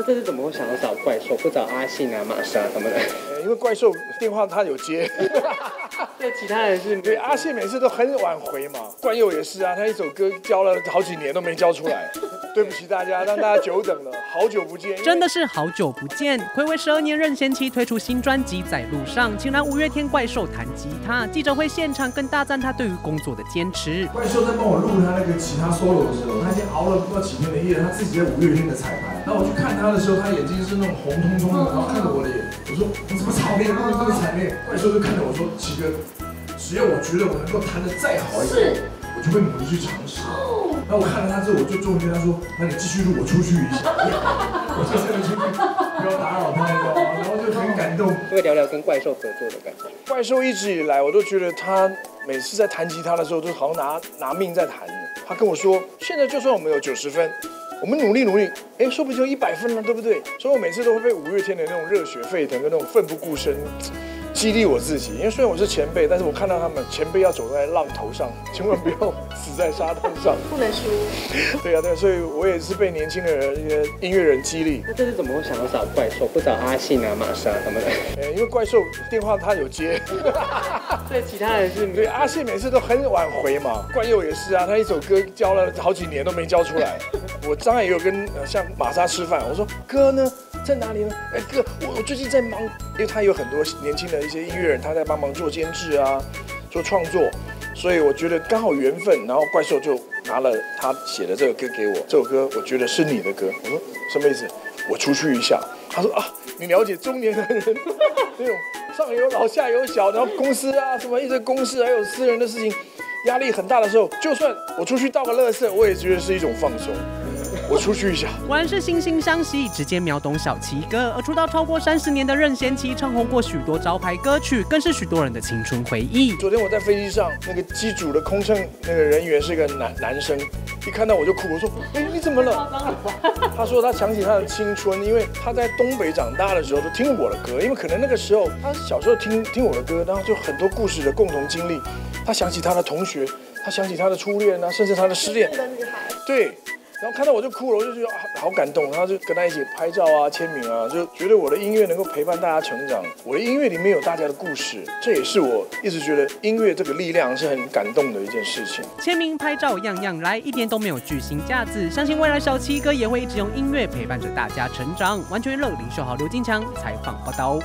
那这次怎么会想要找怪兽，不找阿信啊、玛莎什么的？因为怪兽电话他有接。对，其他人是对阿信每次都很晚回嘛，冠佑也是啊，他一首歌教了好几年都没教出来。对不起大家，让大家久等了，好久不见，真的是好久不见。睽违12年任贤齐推出新专辑《在路上》，请来5月天怪兽弹吉他，记者会现场更大赞他对于工作的坚持。怪兽在帮我录他那个吉他 solo 的时候，他已经熬了不知道几天的夜，他自己在5月天的彩排，然后我去看他的时候，他眼睛是那种红彤彤的，然后看着我的眼，我说你怎么草莓那么惨烈？怪兽就看着我说齐哥，只要我觉得我能够弹得再好一点，我就会努力去尝试。 那我看了他之后，我就终于跟他说：“那你继续录，我出去一下，我就真的出去，不要打扰他，你知道吗？”然后就很感动。可以聊聊跟怪兽合作的感觉。怪兽一直以来，我都觉得他每次在弹吉他的时候，都好像拿命在弹的。他跟我说：“现在就算我们有90分，我们努力努力，哎，说不定就100分了，对不对？”所以我每次都会被5月天的那种热血沸腾跟那种奋不顾身激励我自己。因为虽然我是前辈，但是我看到他们前辈要走在浪头上，千万不要。 死在沙滩上，不能输。对啊，对，所以我也是被年轻的人、一些音乐人激励。那这次怎么会想要找怪兽，不找阿信啊、玛莎什么的？因为怪兽电话他有接。对，其他人是对阿信每次都很晚回嘛，冠佑也是啊，他一首歌教了好几年都没教出来。我当然也有跟像玛莎吃饭，我说哥呢在哪里呢？哎哥，我最近在忙，因为他有很多年轻的一些音乐人，他在帮忙做监制啊，做创作。 所以我觉得刚好缘分，然后怪兽就拿了他写的这个歌给我，这首歌我觉得是你的歌。我说什么意思？我出去一下。他说啊，你了解中年的人那种上有老下有小，然后公司啊什么一堆公司还有私人的事情，压力很大的时候，就算我出去倒个垃圾，我也觉得是一种放松。 我出去一下，果然是惺惺相惜，直接秒懂小齐哥。而出道超过30年的任贤齐，唱红过许多招牌歌曲，更是许多人的青春回忆。昨天我在飞机上，那个机组的空乘那个人员是一个男生，一看到我就哭，我说：“哎，你怎么了？”他说他想起他的青春，因为他在东北长大的时候都听我的歌，因为可能那个时候他小时候听我的歌，然后就很多故事的共同经历。他想起他的同学，他想起他的初恋啊，甚至他的失恋。对。 然后看到我就哭了，我就觉得好感动，然后就跟他一起拍照啊、签名啊，就觉得我的音乐能够陪伴大家成长，我的音乐里面有大家的故事，这也是我一直觉得音乐这个力量是很感动的一件事情。签名、拍照，样样来，一点都没有巨星架子，相信未来小齐哥也会一直用音乐陪伴着大家成长。完全娱乐林秀豪、刘金强采访报道。